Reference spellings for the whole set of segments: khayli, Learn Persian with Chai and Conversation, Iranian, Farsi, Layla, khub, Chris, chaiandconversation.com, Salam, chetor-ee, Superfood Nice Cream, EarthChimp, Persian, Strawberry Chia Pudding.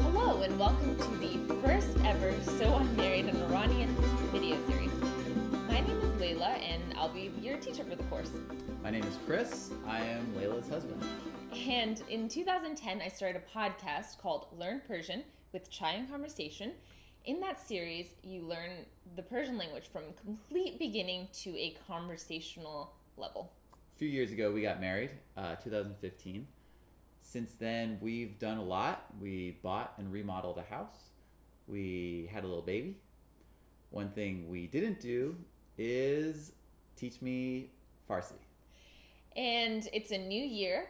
Hello and welcome to the first ever So I'm Married an Iranian video series. My name is Layla and I'll be your teacher for the course. My name is Chris. I am Layla's husband. And in 2010, I started a podcast called Learn Persian with Chai and Conversation. In that series, you learn the Persian language from complete beginning to a conversational level. A few years ago, we got married, 2015. Since then, we've done a lot. We bought and remodeled a house. We had a little baby. One thing we didn't do is teach me Farsi. And it's a new year.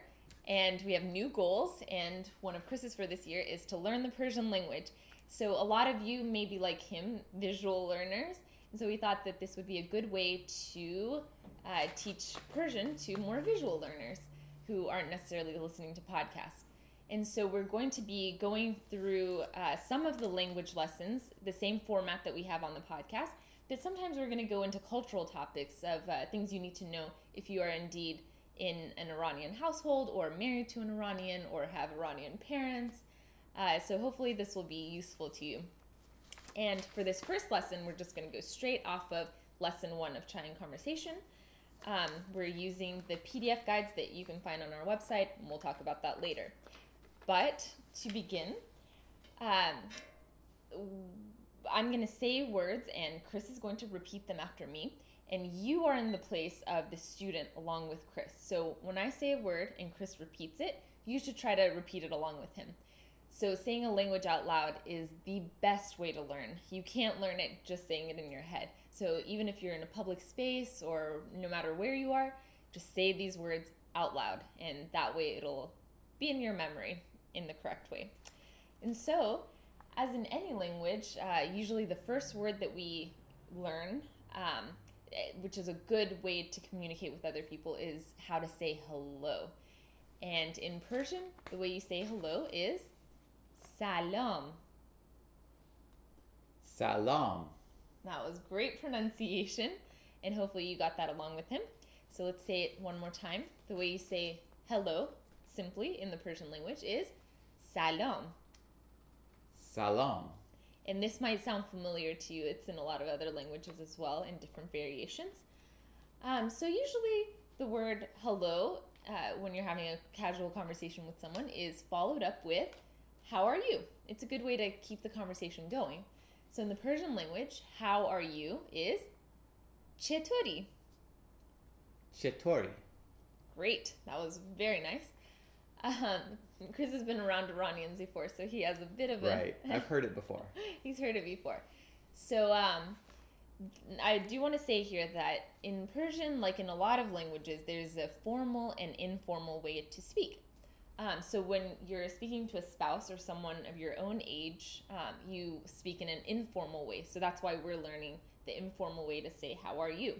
And we have new goals, and one of Chris's for this year is to learn the Persian language. So a lot of you may be like him, visual learners, and so we thought that this would be a good way to teach Persian to more visual learners who aren't necessarily listening to podcasts. And so we're going to be going through some of the language lessons, the same format that we have on the podcast, but sometimes we're going to go into cultural topics of things you need to know if you are indeed in an Iranian household or married to an Iranian or have Iranian parents. So hopefully this will be useful to you. And for this first lesson, we're just going to go straight off of lesson 1 of Chai and Conversation. We're using the PDF guides that you can find on our website, and we'll talk about that later. But to begin, I'm going to say words and Chris is going to repeat them after me. And you are in the place of the student along with Chris. So when I say a word and Chris repeats it, you should try to repeat it along with him. So saying a language out loud is the best way to learn. You can't learn it just saying it in your head. So even if you're in a public space or no matter where you are, just say these words out loud. And that way it'll be in your memory in the correct way. And so, as in any language, usually the first word that we learn, which is a good way to communicate with other people, is how to say hello. And in Persian, the way you say hello is Salam. Salam. That was great pronunciation, and hopefully you got that along with him. So let's say it one more time. The way you say hello, simply, in the Persian language is Salam. Salam. And this might sound familiar to you. It's in a lot of other languages as well in different variations. So usually the word hello, when you're having a casual conversation with someone, is followed up with, how are you? It's a good way to keep the conversation going. So in the Persian language, how are you is chetor-ee. Chetor-ee. Great. That was very nice. Chris has been around Iranians before, so he has a bit of a... Right, I've heard it before. He's heard it before. So I do want to say here that in Persian, like in a lot of languages, there's a formal and informal way to speak. So when you're speaking to a spouse or someone of your own age, you speak in an informal way. So that's why we're learning the informal way to say, how are you?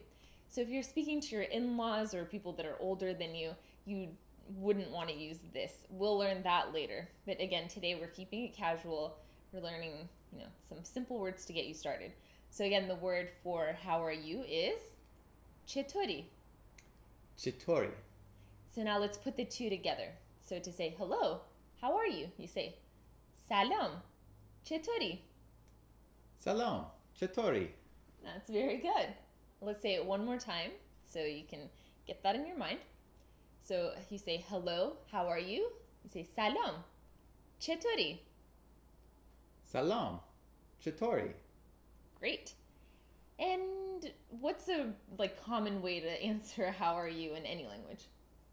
So if you're speaking to your in-laws or people that are older than you, you wouldn't want to use this. We'll learn that later. But again, today we're keeping it casual. We're learning, you know, some simple words to get you started. So again, the word for how are you is chetor-ee. Chetor-ee. So now let's put the two together. So to say hello, how are you? You say Salam. Chetor-ee. Salam. Chetor-ee. That's very good. Let's say it one more time so you can get that in your mind. So you say hello, how are you? You say Salam. Chetor-ee. Salam. Chetor-ee. Great. And what's a common way to answer how are you in any language?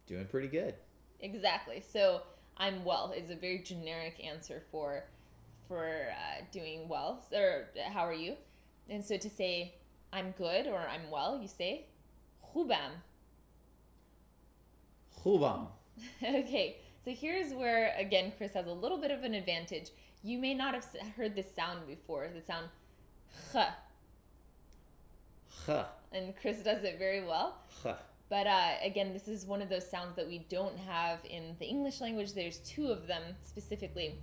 Doing pretty good. Exactly. So I'm well is a very generic answer for doing well, or how are you? And so to say I'm good or I'm well, you say khubam. Okay, so here's where, again, Chris has a little bit of an advantage. You may not have heard this sound before, the sound kh. Kh. And Chris does it very well. Kh. But again, this is one of those sounds that we don't have in the English language. There's two of them specifically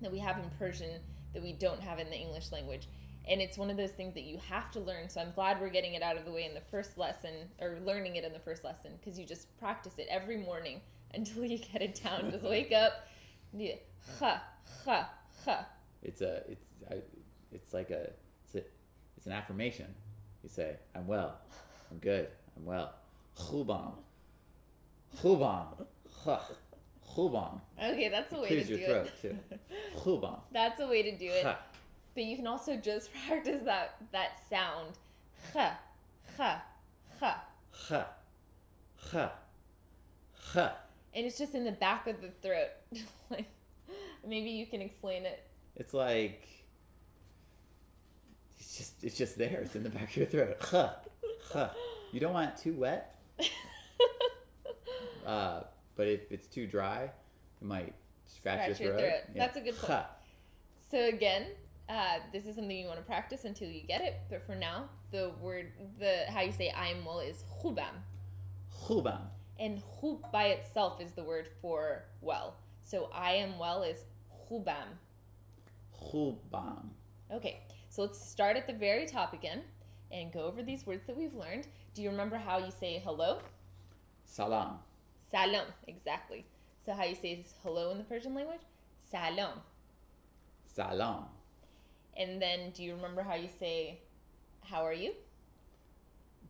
that we have in Persian that we don't have in the English language. And it's one of those things that you have to learn. So I'm glad we're getting it out of the way in the first lesson, or learning it in the first lesson, because you just practice it every morning until you get it down. Just wake up, Yeah. Ha ha ha. It's an affirmation. You say, I'm well, I'm good, I'm well. Khubam. Khubam. Khubam. Okay, that's a way to do it. Khubam. That's a way to do it. But you can also just practice that sound. Ha ha ha. Ha ha ha. And it's just in the back of the throat. Like, maybe you can explain it. It's like it's just there. It's in the back of your throat. Ha ha. You don't want it too wet. But if it's too dry, it might scratch your throat. Yeah. That's a good point. Ha. So again, this is something you want to practice until you get it. But for now, how you say I'm well is khubam. Khubam. And khub by itself is the word for well. So I am well is khubam. Khubam. Okay, so let's start at the very top again and go over these words that we've learned. Do you remember how you say hello? Salam. Salam, exactly. So how you say hello in the Persian language? Salam. Salam. And then do you remember how you say how are you?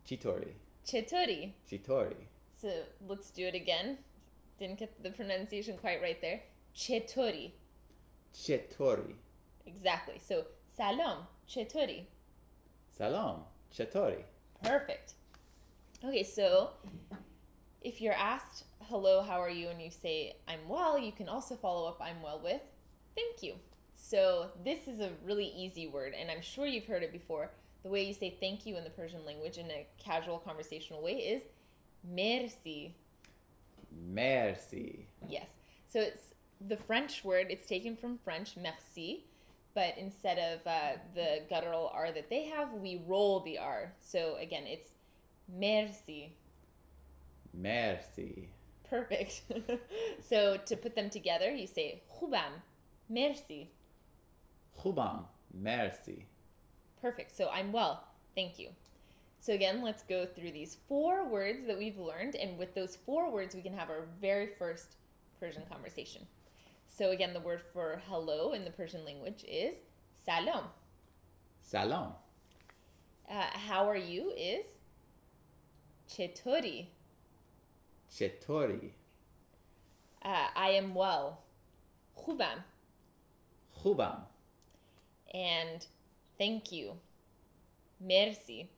Chetor-ee. Chetor-ee. Chetor-ee. So let's do it again. Didn't get the pronunciation quite right there. Chetor-ee. Chetor-ee. Exactly. So salam, chetor-ee. Salam, chetor-ee. Perfect. Okay, so if you're asked, hello, how are you, and you say, I'm well, you can also follow up I'm well with, thank you. So this is a really easy word, and I'm sure you've heard it before. The way you say thank you in the Persian language in a casual conversational way is merci. Merci. Yes. So it's the French word. It's taken from French, merci. But instead of the guttural R that they have, we roll the R. So again, it's merci. Merci. Perfect. So to put them together, you say khubam, merci. Khubam, merci. Perfect. So I'm well. Thank you. So again, let's go through these 4 words that we've learned. And with those 4 words, we can have our very first Persian conversation. So again, the word for hello in the Persian language is salam. Salam. How are you is chetor-ee. Chetor-ee. I am well. Khubam. Khubam. And thank you. Merci.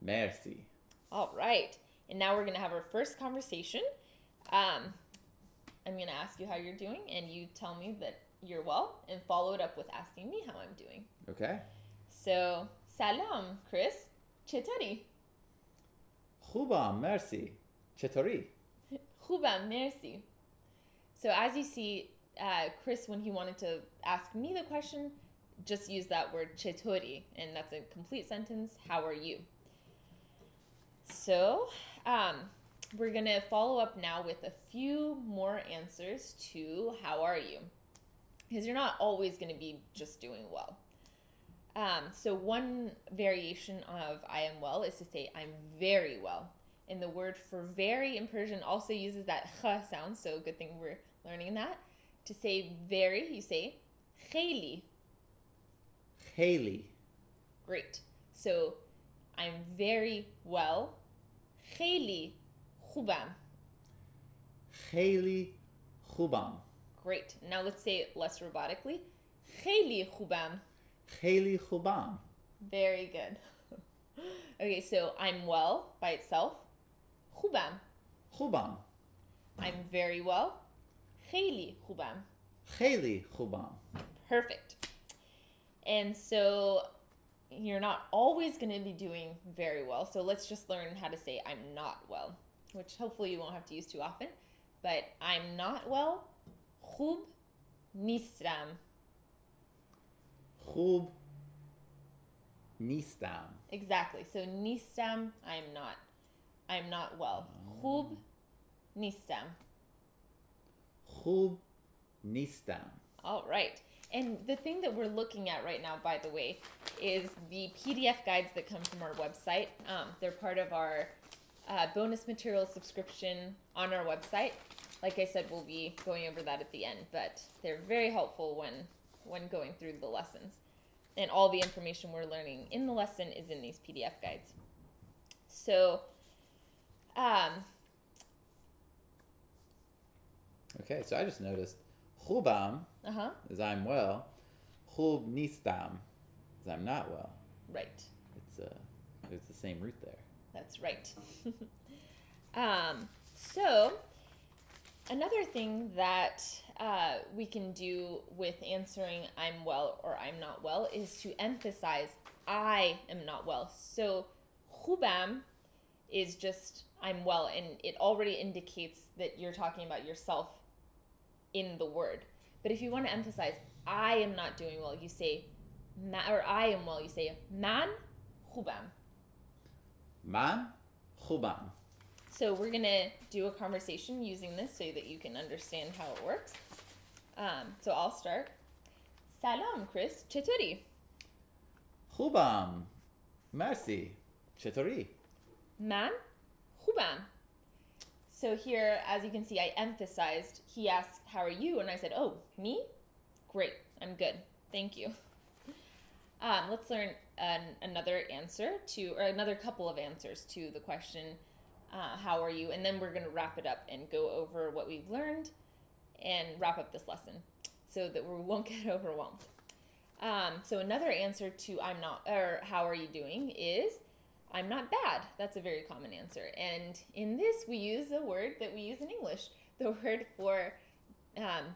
Merci. All right. And now we're going to have our first conversation. I'm going to ask you how you're doing, and you tell me that you're well, and follow it up with asking me how I'm doing. Okay. So, salam, Chris. Chetor-ee? Khubam, merci. Chetor-ee? Khubam, merci. So, as you see, Chris, when he wanted to ask me the question, just use that word chetor-ee, and that's a complete sentence. How are you? So, we're going to follow up now with a few more answers to how are you, because you're not always going to be just doing well. So one variation of I am well is to say I'm very well. And the word for very in Persian also uses that kh sound, so good thing we're learning that. To say very, you say khayli. Khayli. Great. So I'm very well. Khayli khubam. Khayli khubam. Great. Now let's say it less robotically. Khayli khubam. Khayli khubam. Very good. Okay, so I'm well by itself. Khubam. Khubam. I'm very well. Khayli khubam. Khayli khubam. Perfect. And so you're not always going to be doing very well. So let's just learn how to say I'm not well, which hopefully you won't have to use too often. But I'm not well. Khub nistam. Khub nistam. Exactly. So nistam, I'm not well. Khub nistam. Khub nistam. All right. And the thing that we're looking at right now, by the way, is the PDF guides that come from our website. They're part of our bonus material subscription on our website. like I said, we'll be going over that at the end, but they're very helpful when going through the lessons. And all the information we're learning in the lesson is in these PDF guides. So, okay, so I just noticed khubam is I'm well, khub nistam is I'm not well. Right. It's the same root there. That's right. So another thing that we can do with answering I'm well or I'm not well is to emphasize I am not well. So khubam is just I'm well, and it already indicates that you're talking about yourself in the word. But if you want to emphasize I am not doing well, you say or I am well, you say man khubam. Man khubam. So we're going to do a conversation using this so that you can understand how it works. So I'll start. Salam, Chris. Chetor-ee? Khubam. Merci. Chetor-ee? Man khubam. So here, as you can see, I emphasized. He asked, how are you? And I said, oh, me? Great. I'm good. Thank you. Let's learn another answer to, or another couple of answers to the question, how are you? And then we're going to wrap it up and go over what we've learned and wrap up this lesson so that we won't get overwhelmed. So another answer to I'm not, or how are you doing is I'm not bad. That's a very common answer. And in this, we use a word that we use in English. The word for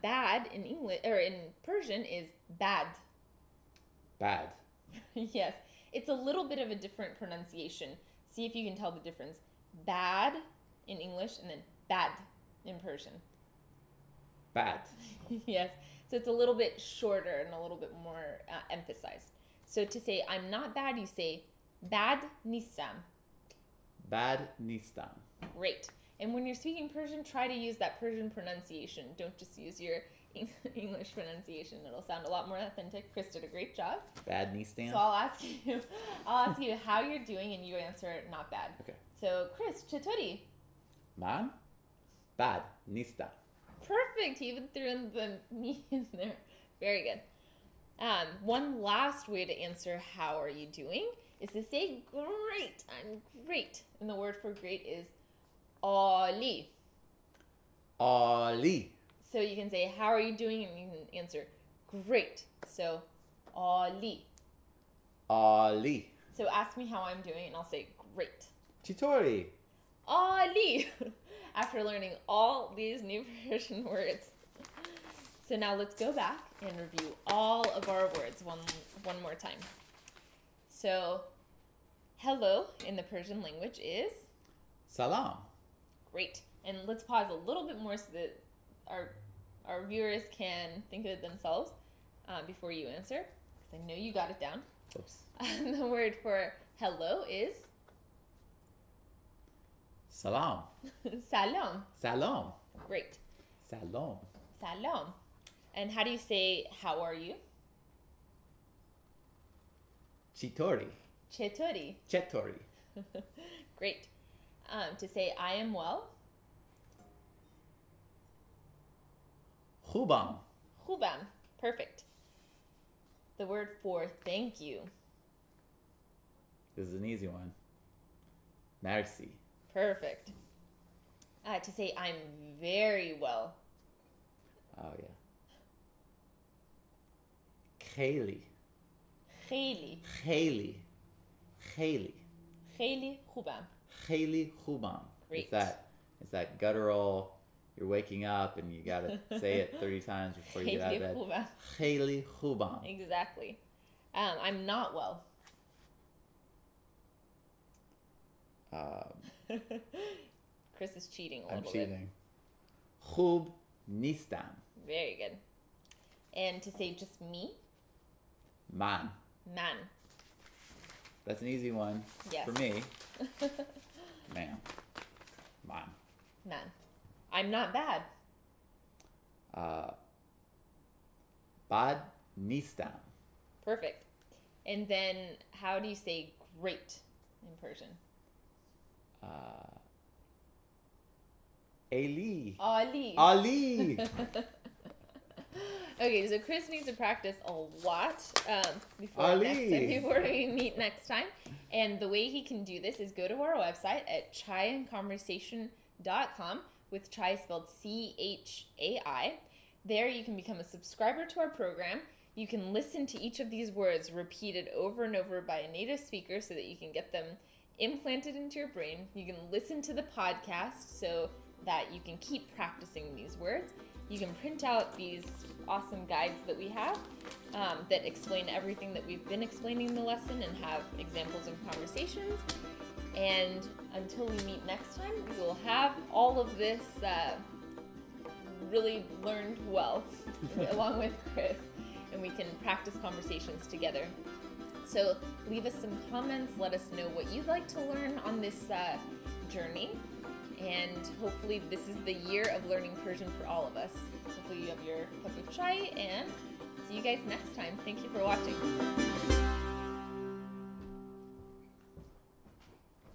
bad in English, or in Persian, is bad. Bad. Yes. It's a little bit of a different pronunciation. See if you can tell the difference. Bad in English and then bad in Persian. Bad. Yes. So it's a little bit shorter and a little bit more emphasized. So to say I'm not bad, you say bad nistam. Bad nistam. Great. And when you're speaking Persian, try to use that Persian pronunciation. Don't just use your English pronunciation. It'll sound a lot more authentic. Chris did a great job. Bad nistam. So I'll ask you how you're doing, and you answer not bad. Okay. So, Chris, chetor-ee? Man, bad, nista. Perfect. He even threw in the me in there. Very good. One last way to answer how are you doing is to say great. I'm great. And the word for great is ali. Ali. So you can say how are you doing, and you can answer great. So, ali. Ali. So ask me how I'm doing, and I'll say great. Chetor-ee? Ali. After learning all these new Persian words. So now let's go back and review all of our words one more time. So hello in the Persian language is? Salam. Great. And let's pause a little bit more so that our viewers can think of it themselves before you answer, because I know you got it down. Oops. The word for hello is? Salam. Salam. Salam. Great. Salam. Salam. And how do you say, how are you? Chetor-ee. Chetor-ee. Chetor-ee. Great. To say, I am well? Khubam. Khubam. Perfect. The word for thank you. This is an easy one. Merci. Perfect. To say I'm very well. Oh, yeah. Khayli. Khayli. Khayli. Khayli. Khayli khubam. Khayli khubam. Great. It's that guttural, you're waking up and you got to say it 30 times before you get out of bed. Khayli khubam. Khayli khubam. Exactly. I'm not well. Chris is cheating a little bit. I'm cheating. Khub nistam. Very good. And to say just me? Man. Man. That's an easy one. Yes. For me. Man. Man. Man. I'm not bad. Bad nistam. Perfect. And then how do you say great in Persian? Ali. Okay, so Chris needs to practice a lot before we meet next time. And the way he can do this is go to our website at chaiandconversation.com, with Chai spelled C-H-A-I. There you can become a subscriber to our program. You can listen to each of these words repeated over and over by a native speaker so that you can get them implanted into your brain. You can listen to the podcast so that you can keep practicing these words. You can print out these awesome guides that we have that explain everything that we've been explaining in the lesson and have examples of conversations. And until we meet next time, we will have all of this really learned well along with Chris, and we can practice conversations together. So leave us some comments. Let us know what you'd like to learn on this journey. And hopefully this is the year of learning Persian for all of us. Hopefully you have your cup of chai, and see you guys next time. Thank you for watching.